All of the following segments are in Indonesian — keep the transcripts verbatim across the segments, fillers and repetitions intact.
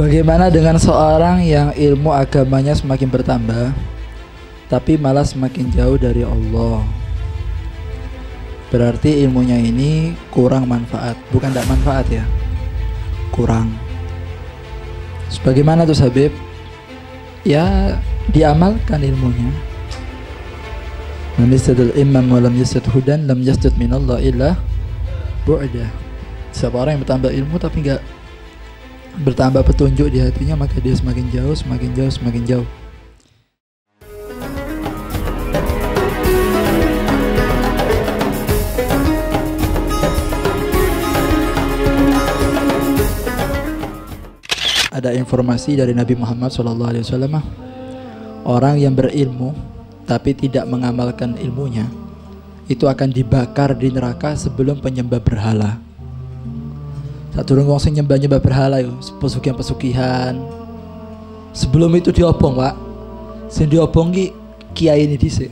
Bagaimana dengan seorang yang ilmu agamanya semakin bertambah, tapi malah semakin jauh dari Allah? Berarti ilmunya ini kurang manfaat, bukan tidak manfaat ya, kurang. Sebagaimana tuh Habib? Ya diamalkan ilmunya. Man yasadul imam wa lam yasad hudan lam yasad minallah illa bu'dah. Siapa orang yang bertambah ilmu tapi enggak bertambah petunjuk di hatinya, maka dia semakin jauh, semakin jauh, semakin jauh. Ada informasi dari Nabi Muhammad shallallahu alaihi wasallam, orang yang berilmu tapi tidak mengamalkan ilmunya itu akan dibakar di neraka sebelum penyembah berhala. Tak turun wong sing nyembah-nyembah berhala yo, pesugihan-pesugihan. Sebelum itu diobong, Pak. Sing diobong ki kiai ini dhisik.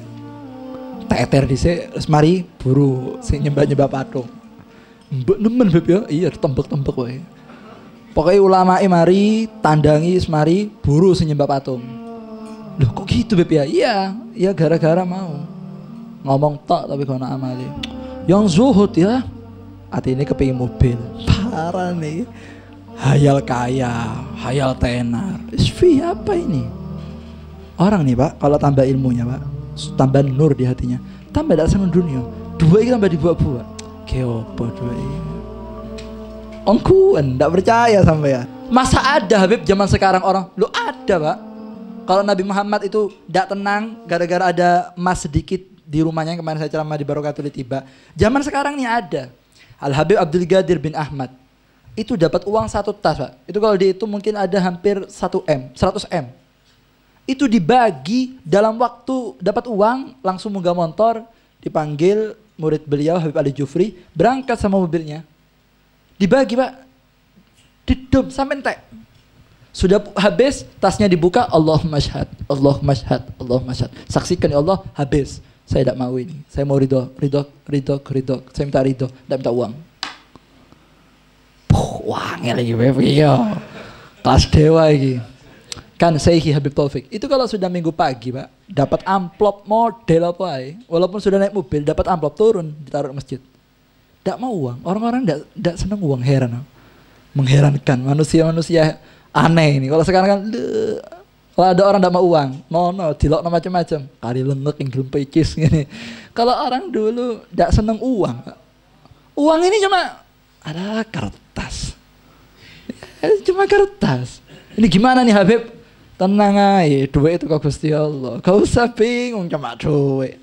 Teter dhisik, terus mari buru sing nyembah-nyembah patung. Mbok nemen Beb yo, iya tembek-tembek wae. Pokoke ulamae mari, tandangi semari buru sing nyembah patung. Loh kok gitu Beb ya? Iya, iya gara-gara mau. Ngomong tok tapi gak ono amale. Yang zuhud ya. Ati ini kepingin mobil parah nih, hayal kaya, hayal tenar. Isfi apa ini? Orang nih Pak, kalau tambah ilmunya Pak, tambah nur di hatinya, tambah dasar dunia. Dua ini tambah dibuat-buat. Keopo dua ini? Ongkuan, ndak percaya sampai ya. Masa ada Habib zaman sekarang orang? Lu ada Pak? Kalau Nabi Muhammad itu ndak tenang gara-gara ada emas sedikit di rumahnya yang kemarin saya ceramah di Barokatul Tiba. Zaman sekarang nih ada. Al Habib Abdul Ghadir bin Ahmad itu dapat uang satu tas Pak, itu kalau dihitung mungkin ada hampir satu M, seratus M. Itu dibagi dalam waktu dapat uang langsung munggah motor, dipanggil murid beliau Habib Ali Jufri, berangkat sama mobilnya. Dibagi Pak, didom sampai entek. Sudah habis tasnya dibuka, Allahumma syhad, Allahumma syhad, Allahumma syhad. Saksikan ya Allah, habis. Saya tidak mau ini, saya mau ridho, ridho, ridho, ridho, saya minta ridho, tidak minta uang. Puh, uangnya lagi baby yo, kelas dewa lagi. Kan saya Habib Taufik, itu kalau sudah minggu pagi Pak, dapat amplop model apa ya, walaupun sudah naik mobil, dapat amplop turun, ditaruh masjid. Tidak mau uang, orang-orang tidak senang uang, heran. Mengherankan, manusia-manusia aneh ini, kalau sekarang kan, kalau ada orang tidak mau uang, no no, dilok no macam-macam, kari lengek yang gelem picis gini. Kalau orang dulu tidak seneng uang, uang ini cuma ada kertas, cuma kertas. Ini gimana nih Habib? Tenang aja, duit itu kau Gusti Allah, kau usah bingung cuma duit.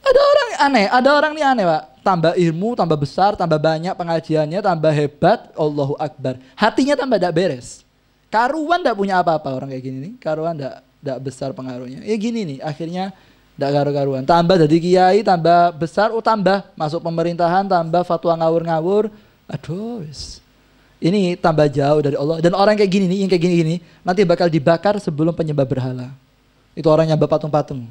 Ada orang aneh, ada orang nih aneh Pak, tambah ilmu, tambah besar, tambah banyak pengajiannya, tambah hebat, Allahu Akbar. Hatinya tambah tidak beres. Karuan tidak punya apa-apa orang kayak gini nih, karuan tidak besar pengaruhnya. Ya gini nih, akhirnya tidak karu-karuan. Tambah jadi kiai, tambah besar, oh tambah masuk pemerintahan, tambah fatwa ngawur-ngawur. Aduh, ini tambah jauh dari Allah. Dan orang kayak gini nih, yang kayak gini-gini, nanti bakal dibakar sebelum penyembah berhala. Itu orang nyembah patung-patung,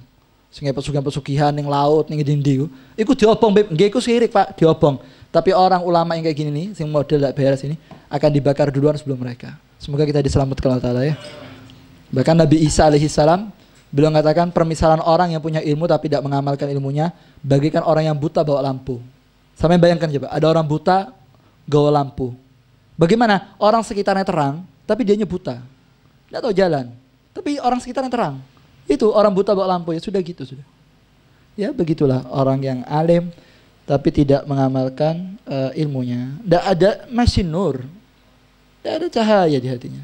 pesugihan-pesugihan yang laut, yang dinding. Iku diobong, Beb. Nggih, iku syirik Pak, diobong. Tapi orang ulama yang kayak gini nih, yang model tidak beres ini, akan dibakar duluan sebelum mereka. Semoga kita diselamatkan Allah Ta'ala ya. Bahkan Nabi Isa alaihi salam beliau mengatakan permisalan orang yang punya ilmu tapi tidak mengamalkan ilmunya bagikan orang yang buta bawa lampu. Sampai bayangkan coba, ada orang buta gawa lampu. Bagaimana orang sekitarnya terang tapi dianya buta, tidak tahu jalan, tapi orang sekitarnya terang. Itu orang buta bawa lampu, ya sudah gitu sudah. Ya begitulah orang yang alim tapi tidak mengamalkan uh, ilmunya. Tidak ada masih nur, tidak ada cahaya di hatinya.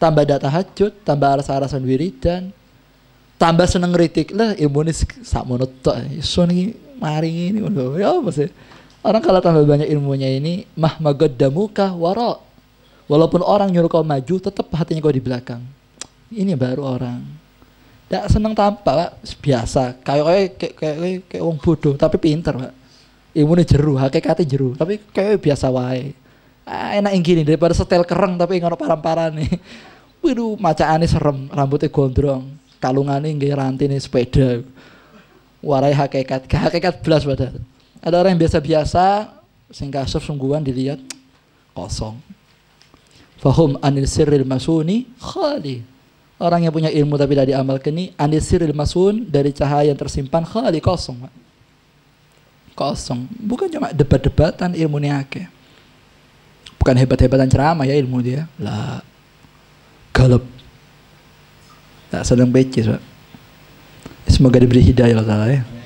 Tambah data hajud, tambah aras-arasan wiridan, tambah seneng ngeritik. Lah ilmu ini sak monotok, iso ini mari ini. Ya apa sih? Orang kalau tambah banyak ilmunya ini, mahma gaddamuka wara. Walaupun orang nyuruh kau maju, tetap hatinya kau di belakang. Ini baru orang. Tidak seneng tampak Pak, biasa. Kayak kayak kayak kayak wong bodoh, tapi pinter Pak. Ilmu ini jeru, hakikatnya jeru, tapi kayak biasa wae. Ah, enak yang gini daripada setel kereng tapi ngono param-paran nih. Waduh, macaane serem, rambutnya gondrong, kalungane nggih rantine sepeda. Warai hakikat, hakikat blas padahal. Ada orang yang biasa-biasa sing kasur sungguhan dilihat kosong. Fahum anil sirril masuni khali. Orang yang punya ilmu tapi tidak diamalkan ini anil sirril masun, dari cahaya yang tersimpan, khali, kosong. Kosong. Bukan cuma debat-debatan ilmu niake. Bukan hebat-hebatan ceramah ya ilmu dia. Lah galap. Tak sedang becek. Semoga diberi hidayah Allah Ta'ala ya.